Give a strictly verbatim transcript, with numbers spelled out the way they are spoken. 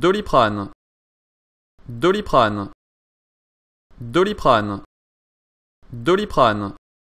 Doliprane. Doliprane. Doliprane. Doliprane.